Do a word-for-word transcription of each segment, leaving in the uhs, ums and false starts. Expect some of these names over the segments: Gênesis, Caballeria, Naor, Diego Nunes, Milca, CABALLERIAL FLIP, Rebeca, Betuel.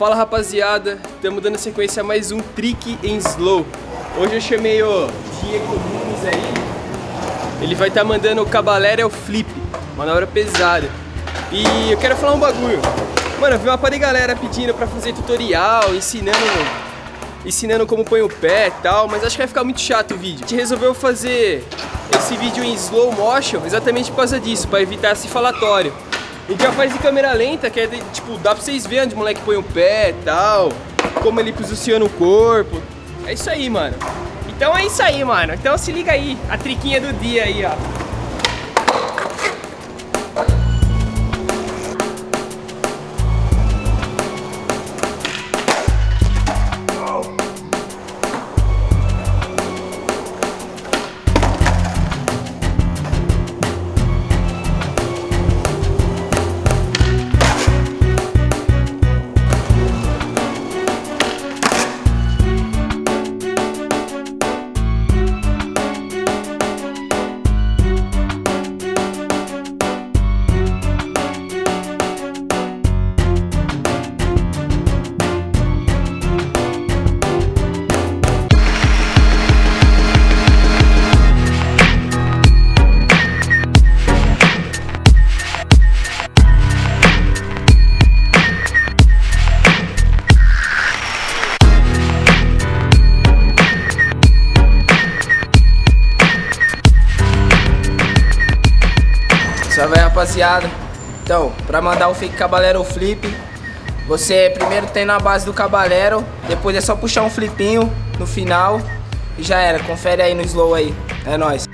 Fala rapaziada, estamos dando sequência a mais um trick em slow. Hoje eu chamei o Diego Nunes aí. Ele vai estar tá mandando o Caballeria ao Flip, manobra pesada. E eu quero falar um bagulho. Mano, eu vi uma par de galera pedindo pra fazer tutorial, ensinando ensinando como põe o pé e tal, mas acho que vai ficar muito chato o vídeo. A gente resolveu fazer esse vídeo em slow motion exatamente por causa disso, pra evitar esse falatório. Então faz de câmera lenta, que é de, tipo, dá pra vocês verem onde o moleque põe o pé e tal, como ele posiciona o corpo. É isso aí, mano. Então é isso aí, mano. Então se liga aí, a triquinha do dia aí, ó. Salve aí, rapaziada. Então, pra mandar o fake Caballeria Flip, você primeiro tem na base do Caballeria, depois é só puxar um flipinho no final e já era. Confere aí no slow aí. É nóis.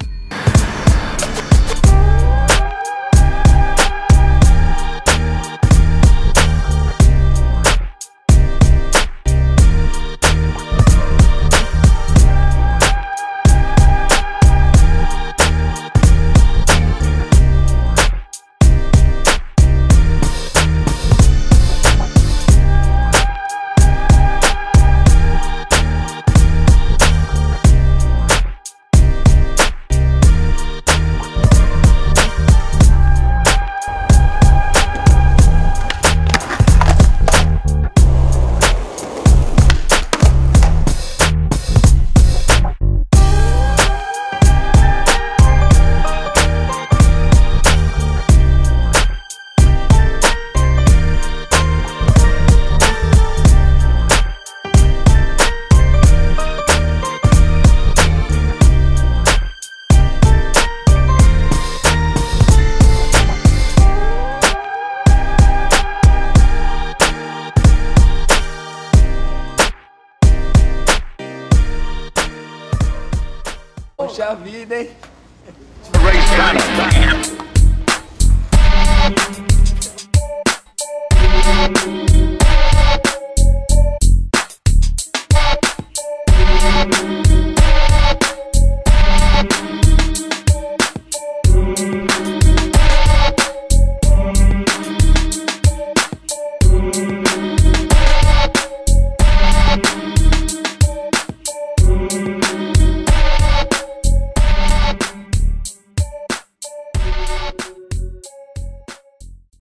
Poxa vida, hein?